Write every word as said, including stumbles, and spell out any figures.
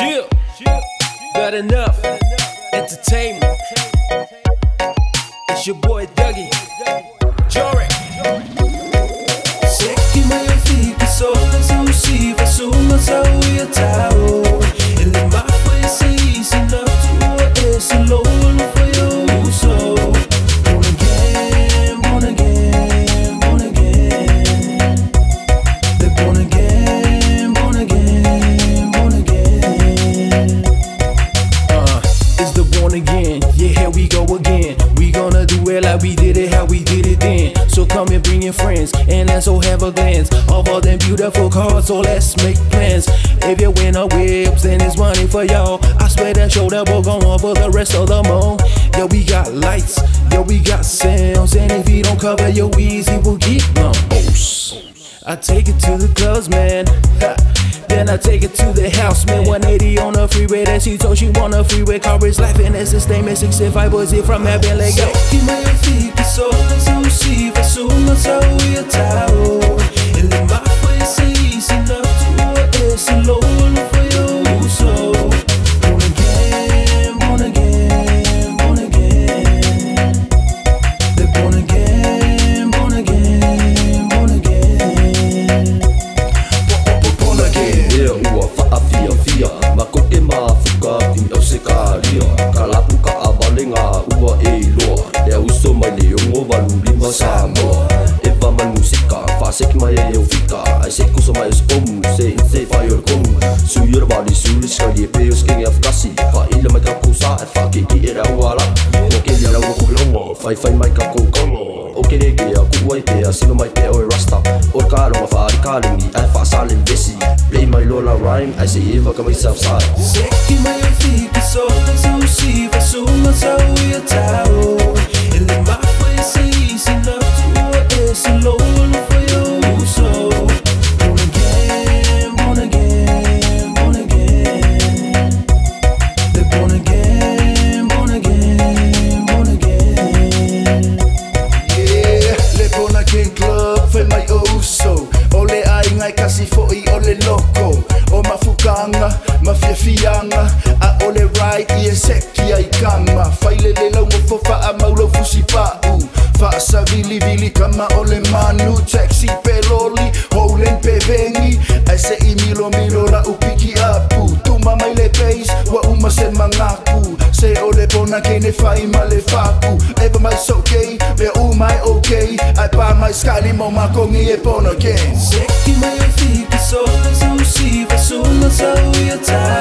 Chill, Bad Enough Entertainment. It's your boy Dougie, Jory. Sei que me fica só pensando se vai sumar só o tal. Ele mais foi assim, se não tu és louco não foi eu sou. Born again, born again, born again. They're born again, born again, born again. Uh, it's the born again. Yeah, here we go again. We gonna do it like we did it, how we did it then. So come and bring your friends, and let's all have a glance of all them beautiful cars, so let's make plans. If you win a whips, then it's money for y'all. I swear that show that will go on for the rest of the month. Yeah, we got lights, yeah, we got sounds, and if you don't cover your weeds, you will get numb. I take it to the clubs, man. Ha. Then I take it to the house, man. One eighty on the freeway, that she told she want a freeway car. Is life and that's the statement. sixty-five was it from having let go. Give me your feet, it's all that's how you see. But so much how we are tired. And in my face, it's enough to do it. It's alone for you, so born again, born again, born again. They're born again, born again, born again. Born again. Ua whaafia fia, mako e maafuka i au se kāria. Ka lapuka a walenga ua e loa, lea uso mai leongo walu lima Samoa. E waman musika, whaaseki mai e au fika, ai se kusa mai os omu, se in se whai ora kongu. Suyura wali suliska i e peo skenge afkasi, wha ila mai ka kousa e whakeki e rau ala. Oke lia rau aku longa, whai whai mai ka koukanga. Oke reke a kuwai pea, sima mai pea oi rasta. Ora kāronga whaarikaringi, ai whaasalen vesi. My Lola rhyme, I say if I come myself side. Sei que me fica só pensando se vai sumar só o tal. Ele mais foi assim, se não tu és louco não foi eu sou. Born again, born again, born again. They're born again, born again, born again. Yeah, le born again club foi my oh so. Ole ai ngai kasi foi ole loco. Mafukanga, mafiafianga, a ole rai i e seki ai kanga. Failele lau mofofa a maulo fusipau. Faasa vili vili kama ole manu. Taxi peloli, houlen pevengi. Ai se i milo milo la upiki apu. Tuma mai le peis, wa uma se mangaku. Se ole bona kene fai male faku. Eva mai sokei, mea umai okei. Ai pa mai skali mo makongi e bona again. Seki mai o fiki so. Summer, so we are tired.